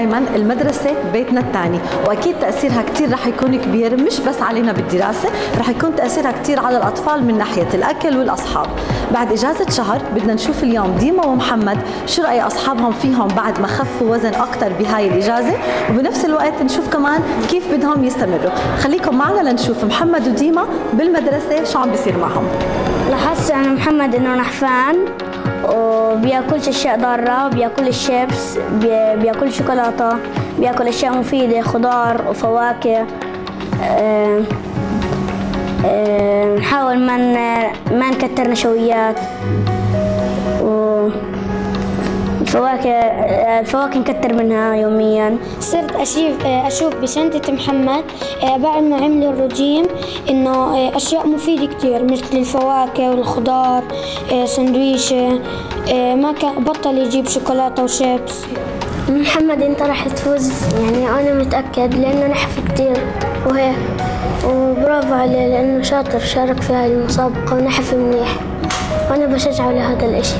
دايما المدرسه بيتنا الثاني، واكيد تاثيرها كثير رح يكون كبير، مش بس علينا بالدراسه، رح يكون تاثيرها كثير على الاطفال من ناحيه الاكل والاصحاب. بعد اجازه شهر بدنا نشوف اليوم ديما ومحمد شو راي اصحابهم فيهم بعد ما خفوا وزن اكثر بهاي الاجازه، وبنفس الوقت نشوف كمان كيف بدهم يستمروا. خليكم معنا لنشوف محمد وديما بالمدرسه شو عم بيصير معهم. لاحظت عن محمد انه نحفان وبياكلش اشياء ضاره، بياكل الشيبس، بياكل شوكولاته، بياكل اشياء مفيده، خضار وفواكه. نحاول ما نكتر نشويات، الفواكه نكتر منها يوميا. صرت اشوف بشنطة محمد بعد ما عمل الرجيم انه اشياء مفيدة كتير مثل الفواكه والخضار، سندويشة، ما كان بطل يجيب شوكولاتة وشيبس. محمد انت راح تفوز، يعني انا متأكد لانه نحف كتير وهي وبرافو عليه لانه شاطر، شارك في هاي المسابقة ونحف منيح، وانا بشجعه لهذا الاشي.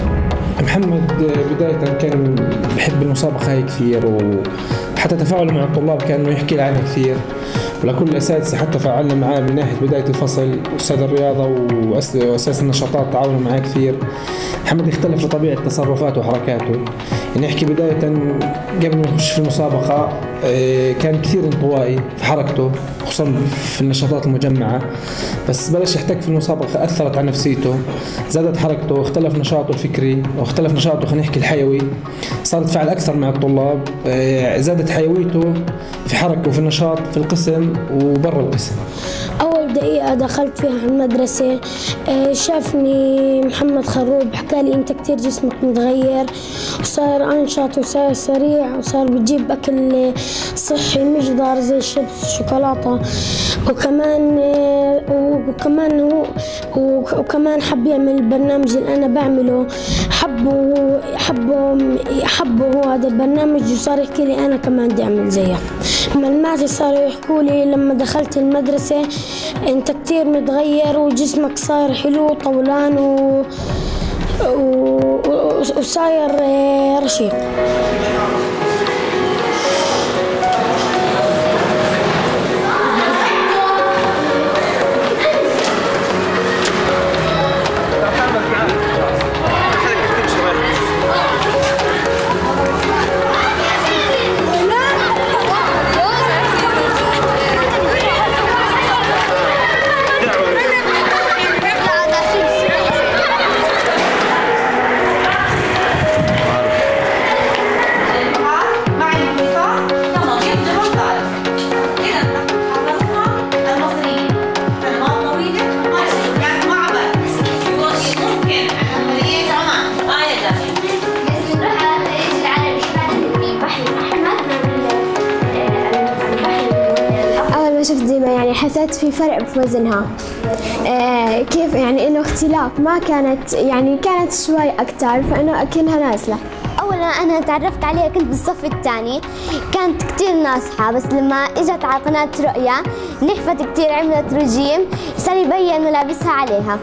محمد بداية كان بحب المسابقة هاي كثير، وحتى تفاعله مع الطلاب كان يحكي لي عنها كثير، ولكل الأساتذة حتى فعلنا معاه من ناحية بداية الفصل، أستاذ الرياضة وأساس النشاطات تعاونوا معاه كثير. محمد اختلف في طبيعة تصرفاته وحركاته، يعني أحكي بداية قبل ما نخش في المسابقة كان كثير انطوائي في حركته خصوصا في النشاطات المجمعة، بس بلش يحتك في المسابقة أثرت على نفسيته، زادت حركته، اختلف نشاطه الفكري واختلف نشاطه خلينا نحكي الحيوي، صار يتفاعل أكثر مع الطلاب، زادت حيويته في حركة وفي النشاط في القسم وبرا القسم. أول دقيقة دخلت فيها على المدرسة شافني محمد خروب، حكى لي أنت كثير جسمك متغير، وصار أنشط وصار سريع وصار بتجيب أكل صحي مش ضار زي الشيبس والشوكولاتة، وكمان حب يعمل البرنامج اللي أنا بعمله، حبه هو هذا البرنامج، وصار يحكي لي أنا كمان بدي أعمل زيك. ملماتي صاروا يحكوا لي لما دخلت المدرسة أنت كتير متغير وجسمك صار حلو طولان وصاير رشيق. حسيت في فرق في وزنها، كيف يعني انه اختلاف، ما كانت يعني كانت شوي اكثر فانه اكلها نازله. اول ما انا تعرفت عليها كنت بالصف الثاني، كانت كثير ناصحه، بس لما اجت على قناه رؤيا نحفت كثير، عملت رجيم، صار يبين ملابسها عليها.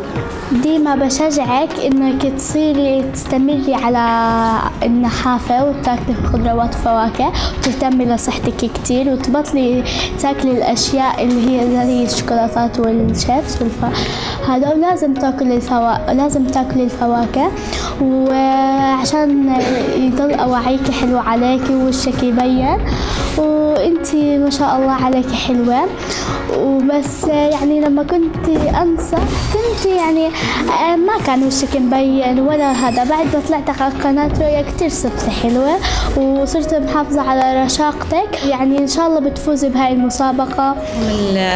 ديما بشجعك انك تصيري تستمري على النحافه وتاكلي خضروات وفواكه وتهتمي لصحتك كثير، وتبطلي تاكلي الاشياء اللي هي زي الشوكولاتات والشيبس هذا، لازم تاكلي الفواكه وعشان يضل اواعيك حلوه عليكي ووشك يبين، وانتي ما شاء الله عليكي حلوه. وبس يعني لما كنت انصح كنت يعني ما كان وشك مبين ولا هذا، بعد ما طلعت على قناة رؤيا كتير صرت حلوة وصرت محافظة على رشاقتك، يعني إن شاء الله بتفوزي بهاي المسابقة.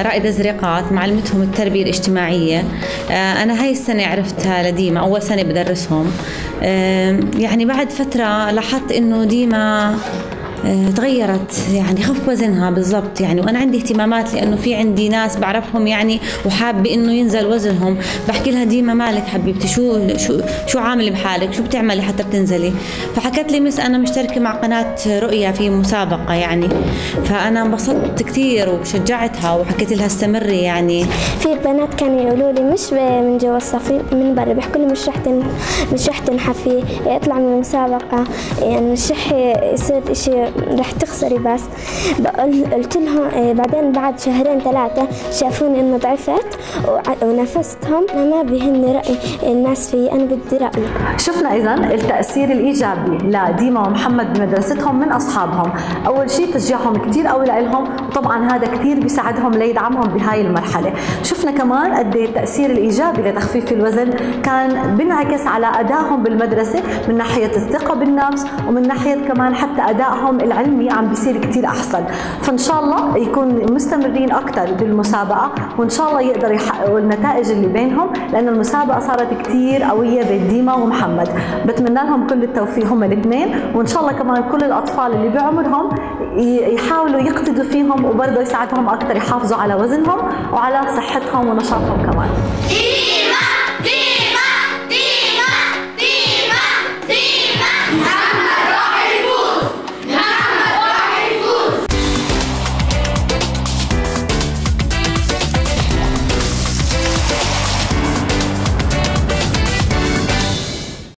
رائدة زريقات معلمتهم التربية الاجتماعية، أنا هاي السنة عرفتها لديما، أول سنة بدرسهم، يعني بعد فترة لاحظت إنه ديما تغيرت، يعني خف وزنها بالضبط يعني، وانا عندي اهتمامات لانه في عندي ناس بعرفهم يعني وحابه انه ينزل وزنهم، بحكي لها ديما مالك حبيبتي، شو عامله بحالك، شو بتعملي حتى بتنزلي؟ فحكت لي مس انا مشتركه مع قناه رؤيا في مسابقه يعني، فانا انبسطت كثير وشجعتها وحكيت لها استمري. يعني في بنات كانوا يقولوا لي مش من جوا الصف، من برا بيحكوا لي مش رح تنحفي، اطلع من المسابقه، يعني مش رح يصير شيء رح تخسري بس. قلت لهم بعدين بعد شهرين ثلاثة شافوني إنه ضعفت ونفستهم. أنا ما بيهمني رأي الناس في، أنا بدي رأيي. شفنا إذا التأثير الإيجابي لديما ومحمد بمدرستهم من أصحابهم، أول شيء تشجيعهم كثير أوي لهم، وطبعا هذا كثير بيساعدهم ليدعمهم بهاي المرحلة. شفنا كمان قد إيه التأثير الإيجابي لتخفيف الوزن كان بينعكس على أدائهم بالمدرسة من ناحية الثقة بالنفس، ومن ناحية كمان حتى أدائهم العلمي عم بيصير كثير أحسن. فإن شاء الله يكون مستمرين أكثر بالمسابقة، وإن شاء الله يقدروا يحققوا النتائج اللي بينهم، لأن المسابقة صارت كثير قوية بين ديما ومحمد. بتمنى لهم كل التوفيق هم الاثنين، وإن شاء الله كمان كل الأطفال اللي بعمرهم يحاولوا يقتدوا فيهم، وبرضه يساعدهم أكثر يحافظوا على وزنهم وعلى صحتهم ونشاطهم كمان.